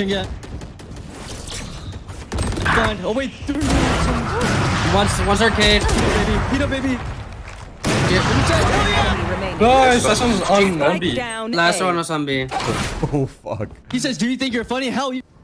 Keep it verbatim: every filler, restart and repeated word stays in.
Yet. Blind. Oh wait, dude. Once, once arcade. Pita baby. Pita baby. Yeah. Guys, that one's on B. Last one was on B. Oh fuck. He says, "Do you think you're funny? Hell, you."